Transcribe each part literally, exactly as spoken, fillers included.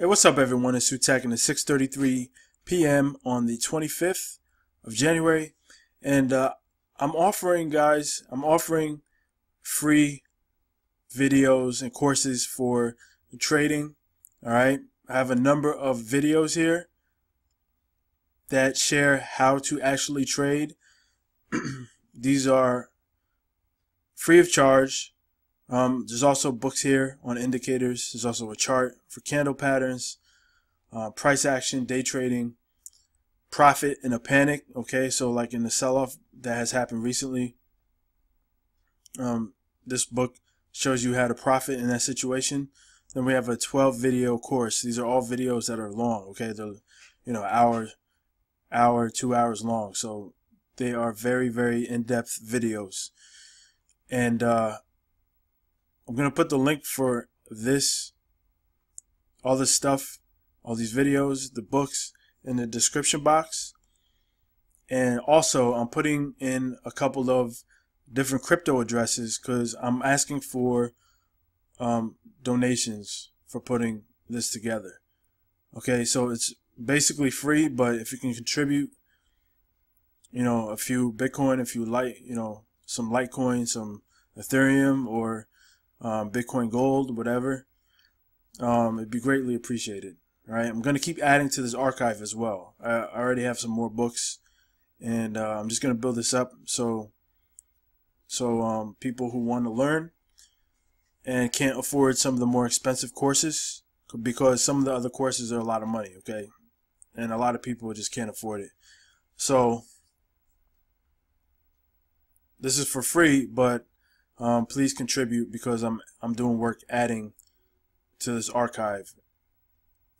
Hey, what's up everyone? It's Sue Tech, and it's six thirty-three p m on the twenty-fifth of January, and uh, I'm offering, guys, I'm offering free videos and courses for trading. All right, I have a number of videos here that share how to actually trade. These are free of charge. Um, there's also books here on indicators. There's also a chart for candle patterns, uh, price action, day trading, profit in a panic. Okay, so like in the sell-off that has happened recently, um, this book shows you how to profit in that situation. Then we have a twelve video course. These are all videos that are long. Okay, they're, you know, hour, hour, two hours long. So they are very, very in-depth videos, and uh, I'm going to put the link for this, all this stuff, all these videos, the books, in the description box. And also, I'm putting in a couple of different crypto addresses because I'm asking for um, donations for putting this together. Okay, so it's basically free, but if you can contribute, you know, a few Bitcoin, if you like, you know, some Litecoin, some Ethereum, or Um, Bitcoin gold, whatever, um, it'd be greatly appreciated. All right, I'm going to keep adding to this archive as well. I, I already have some more books, and uh, I'm just going to build this up so so um, people who want to learn and can't afford some of the more expensive courses, because some of the other courses are a lot of money, okay, and a lot of people just can't afford it. So this is for free, but Um, please contribute, because I'm I'm doing work adding to this archive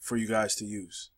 for you guys to use.